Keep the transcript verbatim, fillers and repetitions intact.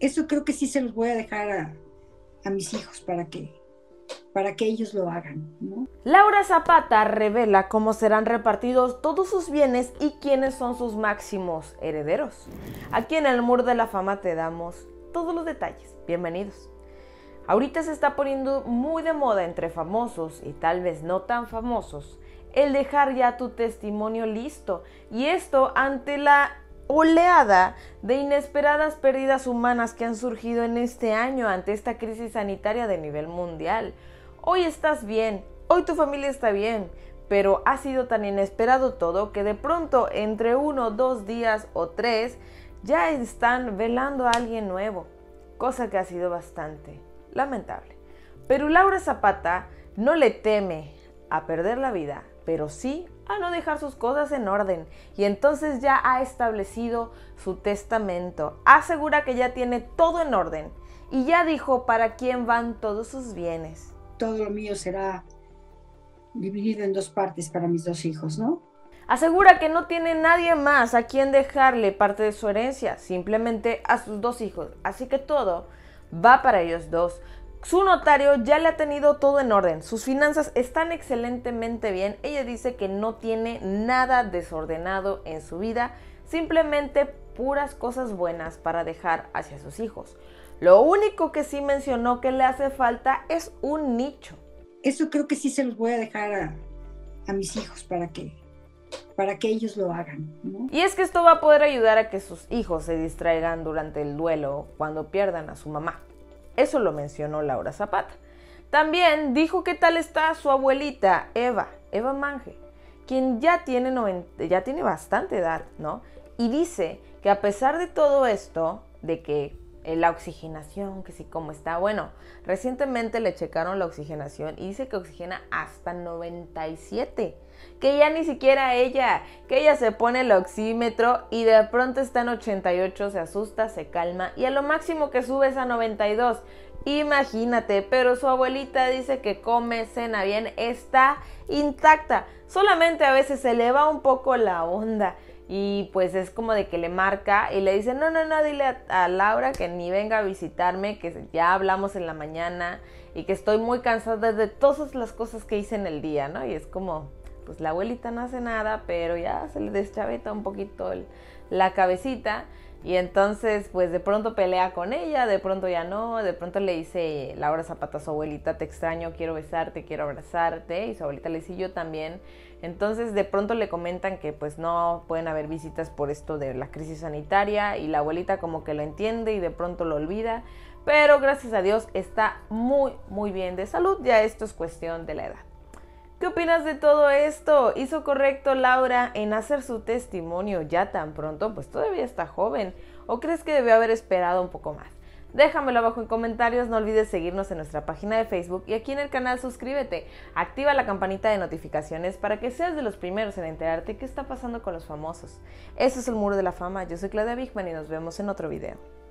eso creo que sí se los voy a dejar a, a mis hijos para que, para que ellos lo hagan, ¿no? Laura Zapata revela cómo serán repartidos todos sus bienes y quiénes son sus máximos herederos. Aquí en El Muro de la Fama te damos todos los detalles. Bienvenidos. Ahorita se está poniendo muy de moda entre famosos y tal vez no tan famosos el dejar ya tu testimonio listo, y esto ante la oleada de inesperadas pérdidas humanas que han surgido en este año ante esta crisis sanitaria de nivel mundial. Hoy estás bien, hoy tu familia está bien, pero ha sido tan inesperado todo que de pronto entre uno, dos días o tres ya están velando a alguien nuevo, cosa que ha sido bastante lamentable. Pero Laura Zapata no le teme a perder la vida, pero sí a no dejar sus cosas en orden, y entonces ya ha establecido su testamento. Asegura que ya tiene todo en orden y ya dijo para quién van todos sus bienes. Todo lo mío será dividido en dos partes para mis dos hijos, ¿no? Asegura que no tiene nadie más a quien dejarle parte de su herencia, simplemente a sus dos hijos, así que todo va para ellos dos. Su notario ya le ha tenido todo en orden, sus finanzas están excelentemente bien, ella dice que no tiene nada desordenado en su vida, simplemente puras cosas buenas para dejar hacia sus hijos. Lo único que sí mencionó que le hace falta es un nicho. Eso creo que sí se los voy a dejar a, a mis hijos para que, para que ellos lo hagan, ¿no? Y es que esto va a poder ayudar a que sus hijos se distraigan durante el duelo cuando pierdan a su mamá. Eso lo mencionó Laura Zapata. También dijo qué tal está su abuelita Eva, Eva Mange, quien ya tiene, ya tiene bastante edad, ¿no? Y dice que a pesar de todo esto, de que eh, la oxigenación, que sí, cómo está, bueno, recientemente le checaron la oxigenación y dice que oxigena hasta noventa y siete, que ya ni siquiera ella, que ella se pone el oxímetro y de pronto está en ochenta y ocho, se asusta, se calma y a lo máximo que sube es a noventa y dos, imagínate. Pero su abuelita dice que come, cena bien, está intacta, solamente a veces se le va un poco la onda y pues es como de que le marca y le dice no, no, no, dile a, a Laura que ni venga a visitarme, que ya hablamos en la mañana y que estoy muy cansada de todas las cosas que hice en el día, ¿no? Y es como, pues la abuelita no hace nada, pero ya se le deschaveta un poquito el, la cabecita y entonces pues de pronto pelea con ella, de pronto ya no, de pronto le dice Laura Zapata a su abuelita, te extraño, quiero besarte, quiero abrazarte, y su abuelita le dice yo también. Entonces de pronto le comentan que pues no pueden haber visitas por esto de la crisis sanitaria y la abuelita como que lo entiende y de pronto lo olvida, pero gracias a Dios está muy muy bien de salud, ya esto es cuestión de la edad. ¿Qué opinas de todo esto? ¿Hizo correcto Laura en hacer su testimonio ya tan pronto? Pues todavía está joven. ¿O crees que debió haber esperado un poco más? Déjamelo abajo en comentarios. No olvides seguirnos en nuestra página de Facebook y aquí en el canal suscríbete. Activa la campanita de notificaciones para que seas de los primeros en enterarte qué está pasando con los famosos. Esto es El Muro de la Fama. Yo soy Claudia Wichmann y nos vemos en otro video.